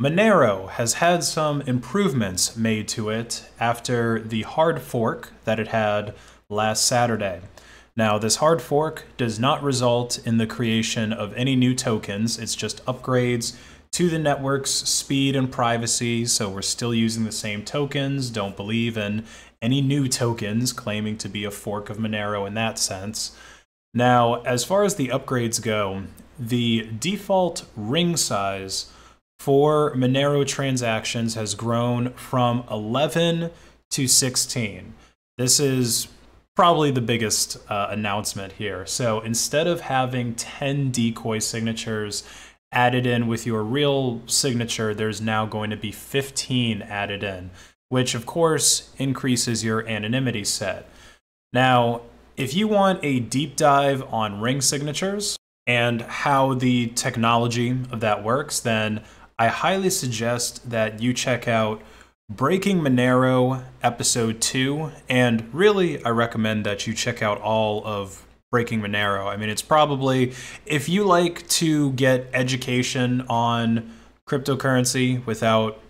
Monero has had some improvements made to it after the hard fork that it had last Saturday. Now, this hard fork does not result in the creation of any new tokens. It's just upgrades to the network's speed and privacy. So we're still using the same tokens. Don't believe in any new tokens claiming to be a fork of Monero in that sense. Now, as far as the upgrades go, the default ring size for Monero transactions has grown from 11 to 16. This is probably the biggest announcement here. So instead of having 10 decoy signatures added in with your real signature, there's now going to be 15 added in, which of course increases your anonymity set. Now, if you want a deep dive on ring signatures and how the technology of that works, then I highly suggest that you check out Breaking Monero episode 2, and really I recommend that you check out all of Breaking Monero. I mean, it's probably, if you like to get education on cryptocurrency without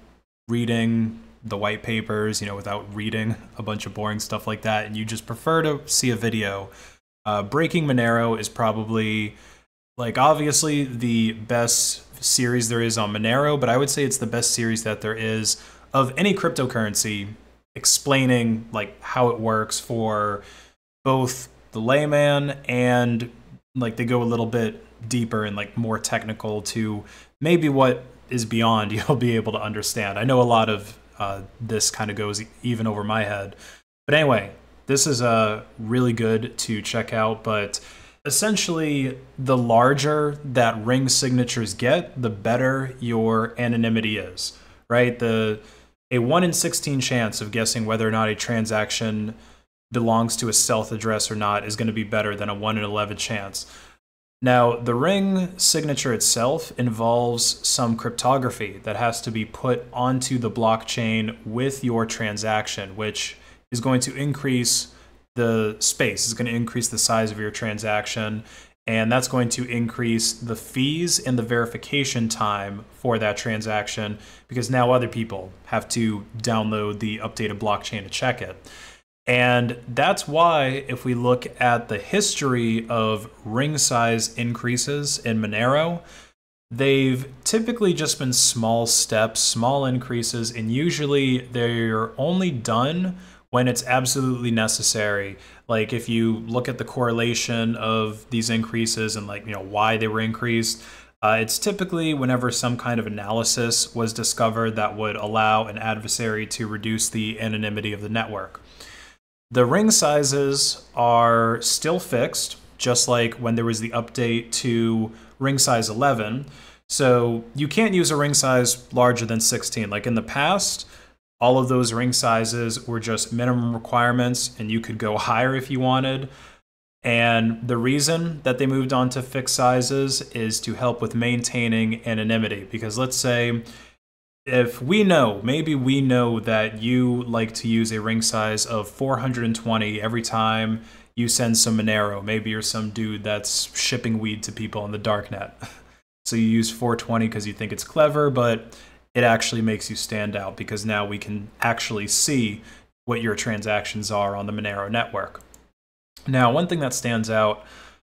reading the white papers, you know, without reading a bunch of boring stuff like that, and you just prefer to see a video, Breaking Monero is probably, like, obviously the best series there is on Monero, but I would say it's the best series that there is of any cryptocurrency, explaining like how it works for both the layman, and like they go a little bit deeper and like more technical to maybe what is beyond you'll be able to understand. I know a lot of this kind of goes even over my head, but anyway, this is really good to check out. But essentially, the larger that ring signatures get, the better your anonymity is, right? A 1 in 16 chance of guessing whether or not a transaction belongs to a stealth address or not is going to be better than a 1 in 11 chance. Now, the ring signature itself involves some cryptography that has to be put onto the blockchain with your transaction, which is going to increase the space. It's going to increase the size of your transaction, and that's going to increase the fees and the verification time for that transaction, because now other people have to download the updated blockchain to check it. And that's why, if we look at the history of ring size increases in Monero, they've typically just been small steps, small increases, and usually they're only done when it's absolutely necessary. Like, if you look at the correlation of these increases and, like, you know, why they were increased, it's typically whenever some kind of analysis was discovered that would allow an adversary to reduce the anonymity of the network. The ring sizes are still fixed, just like when there was the update to ring size 11. So you can't use a ring size larger than 16. Like in the past, all of those ring sizes were just minimum requirements, and you could go higher if you wanted. And the reason that they moved on to fixed sizes is to help with maintaining anonymity. Because let's say if we know, maybe we know that you like to use a ring size of 420 every time you send some Monero. Maybe you're some dude that's shipping weed to people on the darknet. So you use 420 because you think it's clever, but it actually makes you stand out, because now we can actually see what your transactions are on the Monero network. Now, one thing that stands out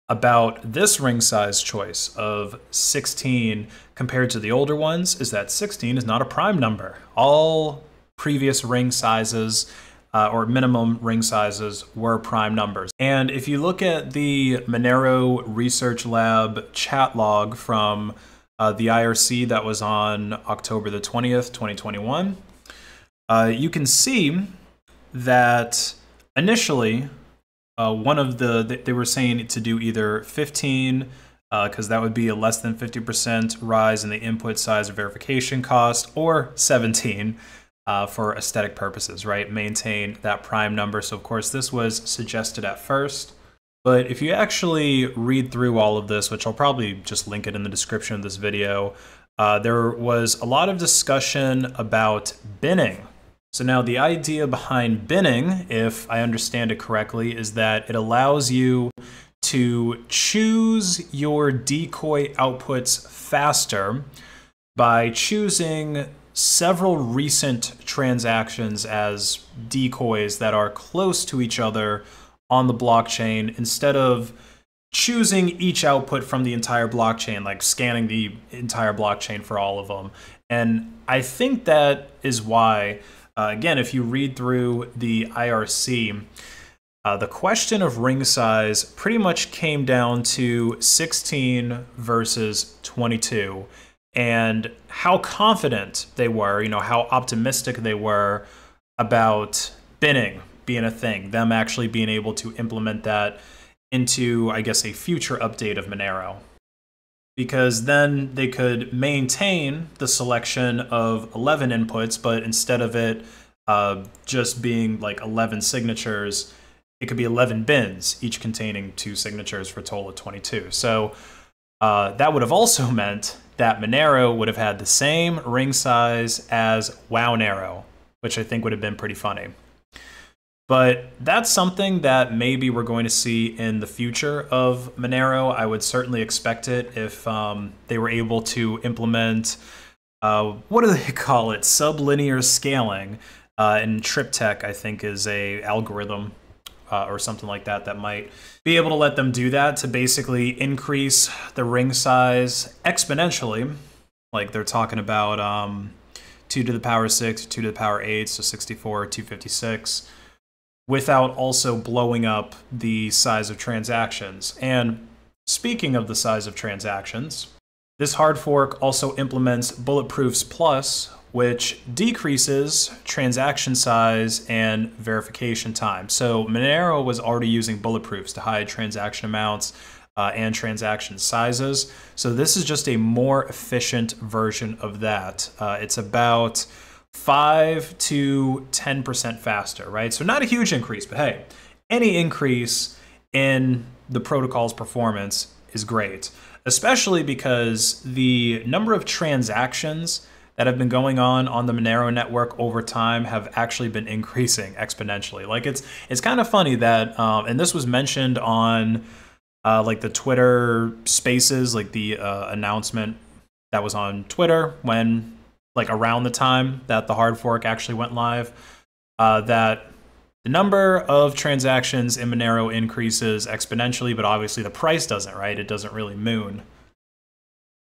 about this ring size choice of 16 compared to the older ones is that 16 is not a prime number. All previous ring sizes or minimum ring sizes were prime numbers. And if you look at the Monero Research Lab chat log from the IRC that was on October the 20th, 2021, you can see that initially one of they were saying to do either 15, because that would be a less than 50% rise in the input size or verification cost, or 17 for aesthetic purposes, right? Maintain that prime number. So of course this was suggested at first. But if you actually read through all of this, which I'll probably just link it in the description of this video, there was a lot of discussion about binning. So now the idea behind binning, if I understand it correctly, is that it allows you to choose your decoy outputs faster by choosing several recent transactions as decoys that are close to each other on the blockchain, instead of choosing each output from the entire blockchain, like scanning the entire blockchain for all of them. And I think that is why, again, if you read through the IRC, the question of ring size pretty much came down to 16 versus 22. And how confident they were, you know, how optimistic they were about binning being a thing, them actually being able to implement that into, I guess, a future update of Monero. Because then they could maintain the selection of 11 inputs, but instead of it just being like 11 signatures, it could be 11 bins, each containing 2 signatures for a total of 22. So that would have also meant that Monero would have had the same ring size as Wownero, which I think would have been pretty funny. But that's something that maybe we're going to see in the future of Monero. I would certainly expect it if they were able to implement, what do they call it? Sublinear scaling. And TripTech, I think, is a algorithm or something like that that might be able to let them do that, to basically increase the ring size exponentially. Like they're talking about 2 to the power 6, 2 to the power 8, so 64, 256. Without also blowing up the size of transactions. And speaking of the size of transactions, this hard fork also implements Bulletproofs Plus, which decreases transaction size and verification time. So Monero was already using Bulletproofs to hide transaction amounts and transaction sizes. So this is just a more efficient version of that. It's about 5 to 10% faster, right? So not a huge increase, but hey, any increase in the protocol's performance is great, especially because the number of transactions that have been going on the Monero network over time have actually been increasing exponentially. Like it's kind of funny that, and this was mentioned on like the Twitter Spaces, like the announcement that was on Twitter when, like around the time that the hard fork actually went live, that the number of transactions in Monero increases exponentially, but obviously the price doesn't, right? It doesn't really moon.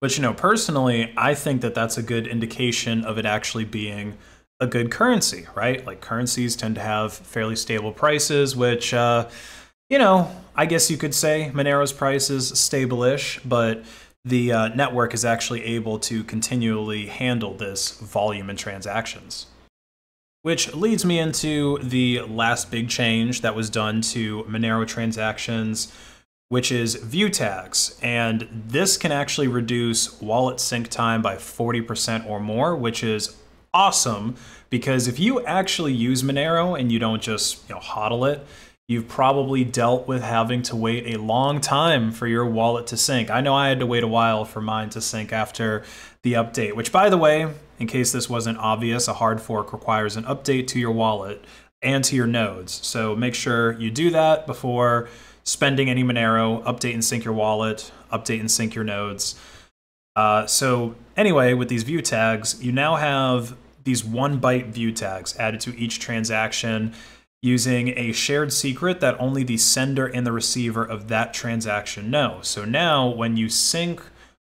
But, you know, personally, I think that that's a good indication of it actually being a good currency, right? Like currencies tend to have fairly stable prices, which, you know, I guess you could say Monero's price is stable-ish, but the network is actually able to continually handle this volume in transactions. Which leads me into the last big change that was done to Monero transactions, which is view tags. And this can actually reduce wallet sync time by 40% or more, which is awesome, because if you actually use Monero and you don't just, you know, hodl it, you've probably dealt with having to wait a long time for your wallet to sync. I know I had to wait a while for mine to sync after the update, which, by the way, in case this wasn't obvious, a hard fork requires an update to your wallet and to your nodes. So make sure you do that before spending any Monero. Update and sync your wallet, update and sync your nodes. So anyway, with these view tags, you now have these 1-byte view tags added to each transaction, using a shared secret that only the sender and the receiver of that transaction know. So now when you sync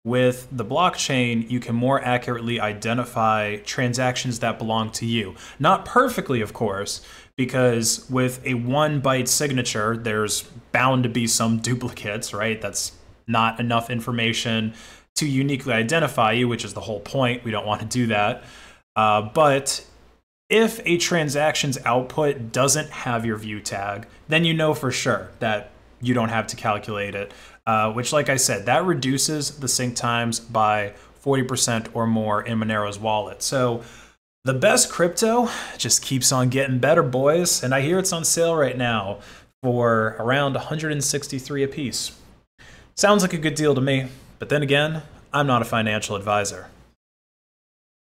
with the blockchain, you can more accurately identify transactions that belong to you. Not perfectly, of course, because with a 1-byte signature, there's bound to be some duplicates, right? That's not enough information to uniquely identify you, which is the whole point. We don't want to do that. But if a transaction's output doesn't have your view tag, then you know for sure that you don't have to calculate it, which, like I said, that reduces the sync times by 40% or more in Monero's wallet. So the best crypto just keeps on getting better, boys. And I hear it's on sale right now for around 163 apiece. Sounds like a good deal to me, but then again, I'm not a financial advisor.